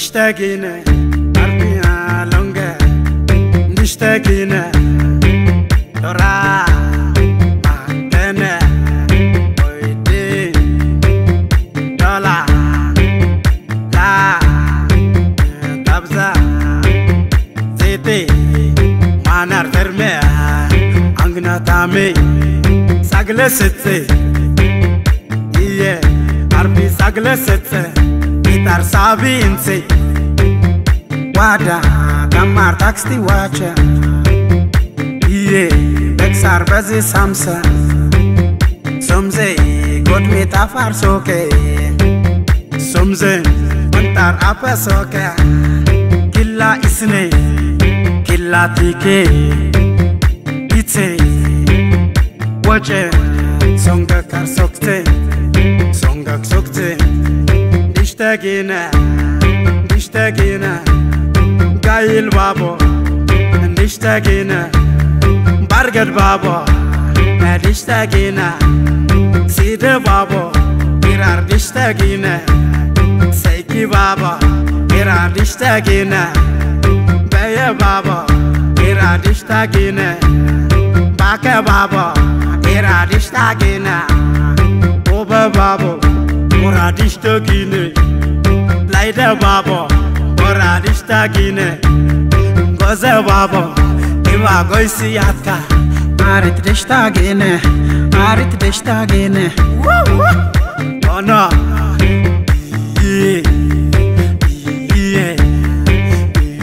Dishtagina, arnia longa. Dishtagina, dora magana. Oide, dola la tabza. Zete manar verme, angna tame sagle sete. Iye arbi sagle sete. Tar sabinse wada kamar taxti wacha ye bexar bazi samsa somze got me tafar soke somze antar apasoke killa isne killa tike itse wache songa kar sokte songa sokte Dishtagina, Dishtagina, Gail Babo, Dishtagina, Bargad Babo, Dishtagina, Sida Babo, Irar Dishtagina, Saiki Babo, Irar Dishtagina, Baya Babo, Irar Dishtagina, Baka Babo, Irar Dishtagina, Oba Babo. Ora Dishtagina, Laida Babo, Ora Dishtagina, Goza Babo, Iwa Goisiata, Marit Dishtagina, Marit Dishtagina, Oh no, yeah,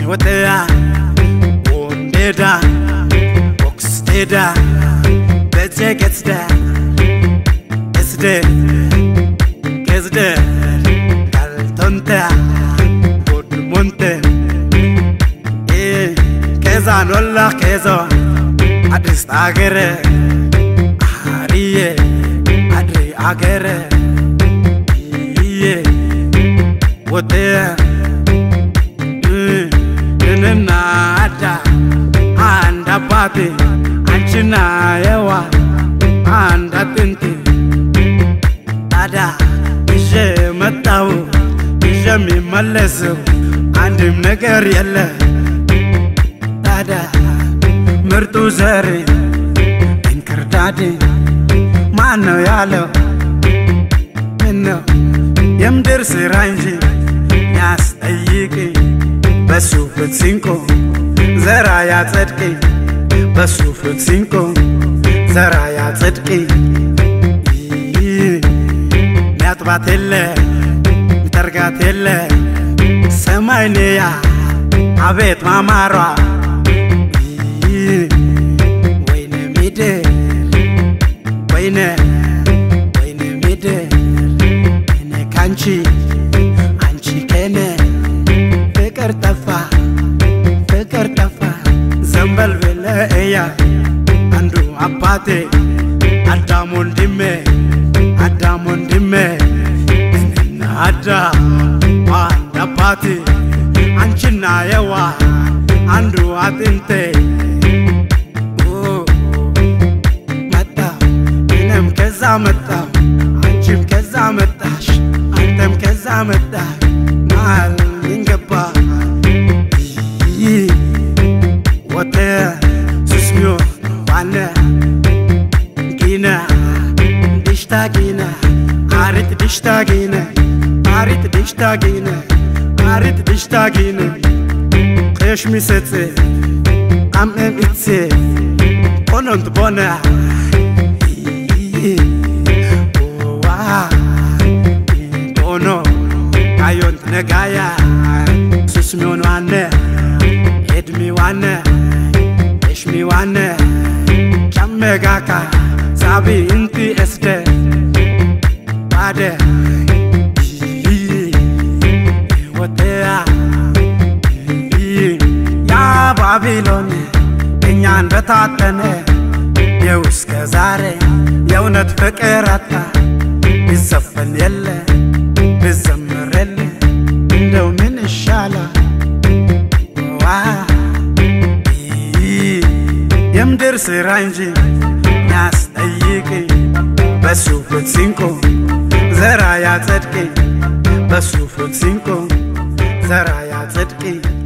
what they are, Ondeda, Oxteda, Betty gets there, it's there. There, Galtonta, Good Monte, eh, Keza Nola Kezo, Adistagere, Arie, Adri Agere, Ye, what there, Nenada, and a party, and China, Ewa, and a tinti, Ada. Mataw, Jami Malazo, and him Nagariella Ada Mertuzari, and Kardadi Mano Yalo, Mino Yamdersi Rangi, Yas a Yiki, Basu Futsinko, Zaraya Zetki, Basu Futsinko, Zaraya Zetki. Batele, Targatele, Semania, Abet Mamara, Wayne Mide, Wayne Mide, in a country, and she can Faker Tafa, Zambal Villa Aya, Andrew Apate, Atamundime. Adamundime, Ada, Wanda Pati, Anchinayawa, Andrew Atinte, Oh, Mata, Inem Kezamata, Anchim Kezamatash, Antem Kezamata, Mal Ningapa, Yee, Water, Susmio, Wane, Gina. Dishtagina, Arit Dishtagina, Arit Dishtagina, Arit Dishtagina. Keshmi setse, am itse, onond bona. Owa, ono, ayont negaya, susmion wane, edmi wane, keshmi wane, chamegaka. Sabi inti este, pade, watea, ya Babylon, inyan betatene, yeus kazare, yeunat fekerata, bisafanele, bisamrele, indo minishala, wa, yemdir siranji. Nas ayiki basu futsinko zaraya zetki basu futsinko زرايا صدقي